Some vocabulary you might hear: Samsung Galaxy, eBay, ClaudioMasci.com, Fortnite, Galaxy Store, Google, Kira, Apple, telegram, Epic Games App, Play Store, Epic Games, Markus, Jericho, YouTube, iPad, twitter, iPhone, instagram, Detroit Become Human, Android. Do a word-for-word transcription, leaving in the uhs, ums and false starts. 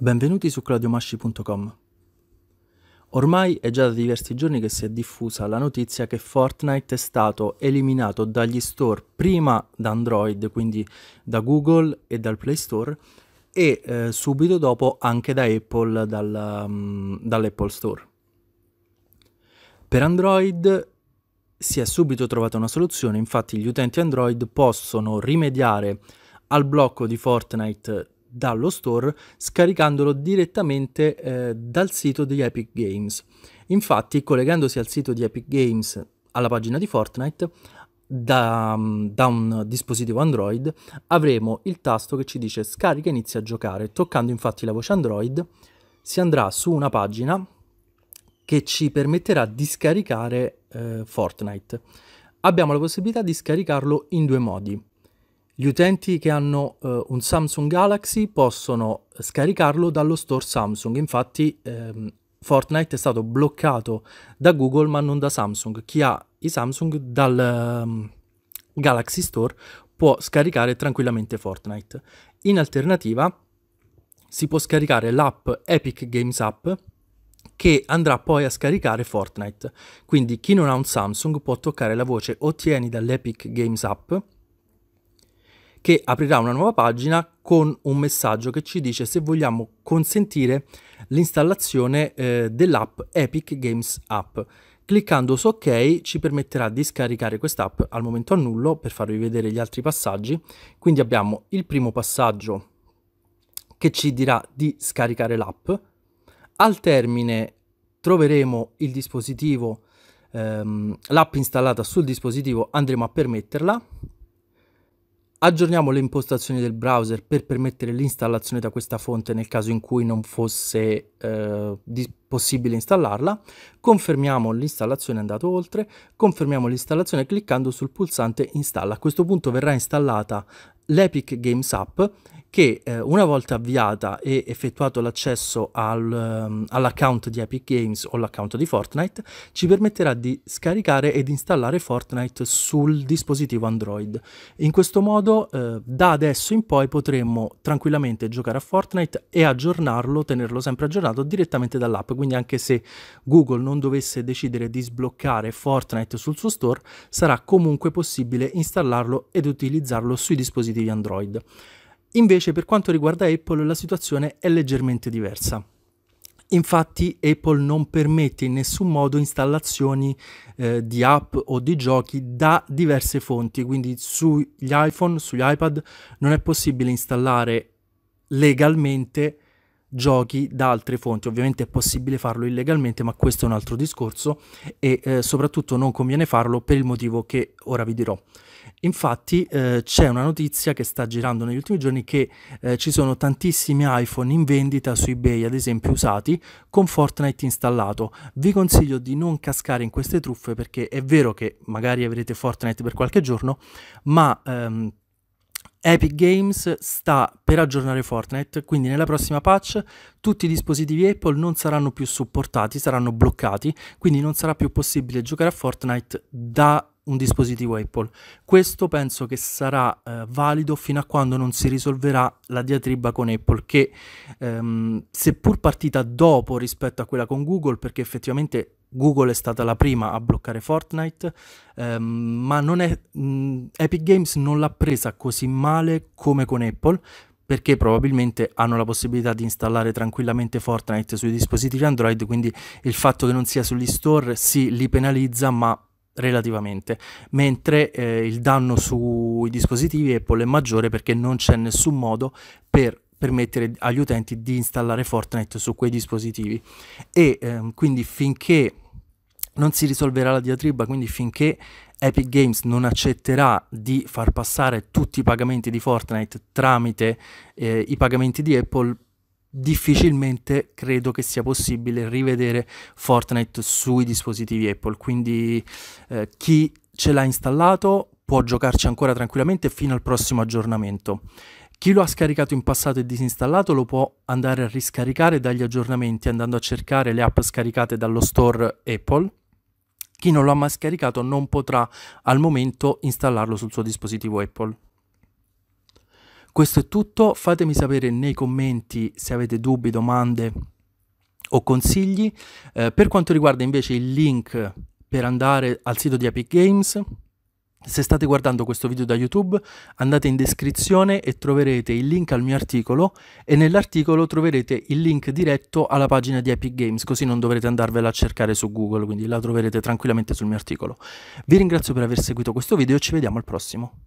Benvenuti su Claudio Masci punto com. Ormai è già da diversi giorni che si è diffusa la notizia che Fortnite è stato eliminato dagli store, prima da Android, quindi da Google e dal Play Store, e eh, subito dopo anche da Apple, dal, um, dall'Apple Store. Per Android si è subito trovata una soluzione, infatti gli utenti Android possono rimediare al blocco di Fortnite dallo store scaricandolo direttamente eh, dal sito di Epic Games. Infatti, collegandosi al sito di Epic Games alla pagina di Fortnite da, da un dispositivo Android, avremo il tasto che ci dice scarica e inizia a giocare. Toccando infatti la voce Android si andrà su una pagina che ci permetterà di scaricare eh, Fortnite. Abbiamo la possibilità di scaricarlo in due modi. Gli utenti che hanno eh, un Samsung Galaxy possono scaricarlo dallo store Samsung. Infatti ehm, Fortnite è stato bloccato da Google ma non da Samsung. Chi ha i Samsung dal um, Galaxy Store può scaricare tranquillamente Fortnite. In alternativa si può scaricare l'app Epic Games App, che andrà poi a scaricare Fortnite. Quindi chi non ha un Samsung può toccare la voce ottieni dall'Epic Games App, che aprirà una nuova pagina con un messaggio che ci dice se vogliamo consentire l'installazione eh, dell'app Epic Games App. Cliccando su ok ci permetterà di scaricare quest'app. Al momento annullo per farvi vedere gli altri passaggi. Quindi abbiamo il primo passaggio che ci dirà di scaricare l'app. Al termine troveremo il dispositivo, ehm, l'app installata sul dispositivo, andremo a permetterla. Aggiorniamo le impostazioni del browser per permettere l'installazione da questa fonte nel caso in cui non fosse eh, possibile installarla. Confermiamo l'installazione, andato oltre, confermiamo l'installazione cliccando sul pulsante installa. A questo punto verrà installata l'Epic Games App che eh, una volta avviata e effettuato l'accesso al, all'account di Epic Games o l'account di Fortnite, ci permetterà di scaricare ed installare Fortnite sul dispositivo Android. In questo modo eh, da adesso in poi potremo tranquillamente giocare a Fortnite e aggiornarlo, tenerlo sempre aggiornato direttamente dall'app. Quindi anche se Google non dovesse decidere di sbloccare Fortnite sul suo store, sarà comunque possibile installarlo ed utilizzarlo sui dispositivi Android. Invece per quanto riguarda Apple la situazione è leggermente diversa. Infatti Apple non permette in nessun modo installazioni eh, di app o di giochi da diverse fonti, quindi sugli iPhone, sugli iPad non è possibile installare legalmente giochi da altre fonti. Ovviamente è possibile farlo illegalmente, ma questo è un altro discorso e eh, soprattutto non conviene farlo per il motivo che ora vi dirò. Infatti eh, c'è una notizia che sta girando negli ultimi giorni che eh, ci sono tantissimi iPhone in vendita su eBay, ad esempio usati, con Fortnite installato. Vi consiglio di non cascare in queste truffe, perché è vero che magari avrete Fortnite per qualche giorno, ma ehm, Epic Games sta per aggiornare Fortnite, quindi nella prossima patch tutti i dispositivi Apple non saranno più supportati, saranno bloccati, quindi non sarà più possibile giocare a Fortnite da un dispositivo Apple. Questo penso che sarà eh, valido fino a quando non si risolverà la diatriba con Apple, che ehm, seppur partita dopo rispetto a quella con Google, perché effettivamente Google è stata la prima a bloccare Fortnite, ehm, ma non è, mh, Epic Games non l'ha presa così male come con Apple, perché probabilmente hanno la possibilità di installare tranquillamente Fortnite sui dispositivi Android, quindi il fatto che non sia sugli store sì, li penalizza, ma relativamente, mentre eh, il danno sui dispositivi Apple è maggiore, perché non c'è nessun modo per permettere agli utenti di installare Fortnite su quei dispositivi e ehm, quindi finché non si risolverà la diatriba, quindi finché Epic Games non accetterà di far passare tutti i pagamenti di Fortnite tramite eh, i pagamenti di Apple, difficilmente credo che sia possibile rivedere Fortnite sui dispositivi Apple. Quindi eh, chi ce l'ha installato può giocarci ancora tranquillamente fino al prossimo aggiornamento. Chi lo ha scaricato in passato e disinstallato lo può andare a riscaricare dagli aggiornamenti andando a cercare le app scaricate dallo store Apple. Chi non lo ha mai scaricato non potrà al momento installarlo sul suo dispositivo Apple. Questo è tutto, fatemi sapere nei commenti se avete dubbi, domande o consigli. Eh, per quanto riguarda invece il link per andare al sito di Epic Games, se state guardando questo video da YouTube, andate in descrizione e troverete il link al mio articolo, e nell'articolo troverete il link diretto alla pagina di Epic Games, così non dovrete andarvela a cercare su Google, quindi la troverete tranquillamente sul mio articolo. Vi ringrazio per aver seguito questo video e ci vediamo al prossimo.